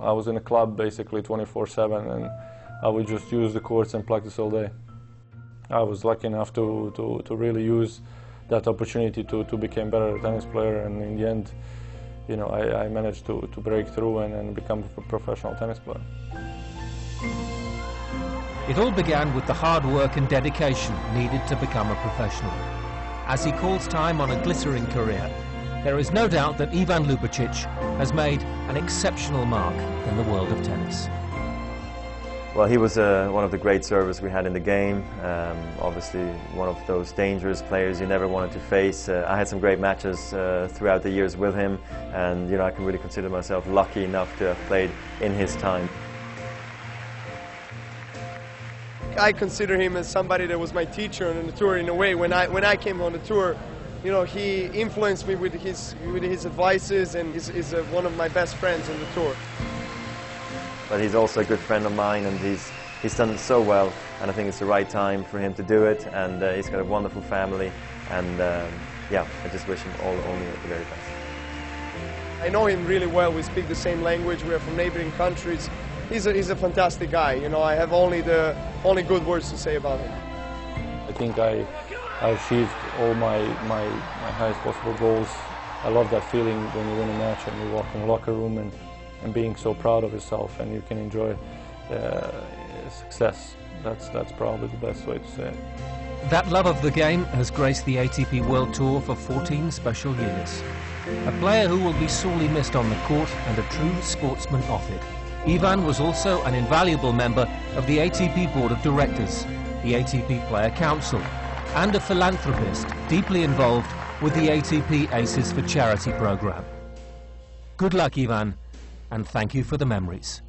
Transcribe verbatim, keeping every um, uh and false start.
I was in a club basically twenty-four seven, and I would just use the courts and practice all day. I was lucky enough to, to, to really use that opportunity to, to become better tennis player, and in the end, you know, I, I managed to, to break through and, and become a professional tennis player. It all began with the hard work and dedication needed to become a professional. As he calls time on a glittering career, there is no doubt that Ivan Ljubicic has made an exceptional mark in the world of tennis. Well, he was uh, one of the great servers we had in the game. Um, obviously, one of those dangerous players you never wanted to face. Uh, I had some great matches uh, throughout the years with him, and you know, I can really consider myself lucky enough to have played in his time. I consider him as somebody that was my teacher on the tour in a way. When I when I came on the tour, you know, he influenced me with his with his advices, and is is uh, one of my best friends on the tour. But he's also a good friend of mine, and he's, he's done it so well, and I think it's the right time for him to do it, and uh, he's got a wonderful family, and um, yeah, I just wish him all only the very best. I know him really well, we speak the same language, we're from neighboring countries. He's a, he's a fantastic guy, you know, I have only the only good words to say about him. I think I, I achieved all my, my, my highest possible goals. I love that feeling when you win a match and you walk in the locker room and and being so proud of yourself, and you can enjoy uh, success. That's, that's probably the best way to say it. That love of the game has graced the A T P World Tour for fourteen special years. A player who will be sorely missed on the court and a true sportsman off it. Ivan was also an invaluable member of the A T P Board of Directors, the A T P Player Council, and a philanthropist deeply involved with the A T P Aces for Charity programme. Good luck, Ivan. And thank you for the memories.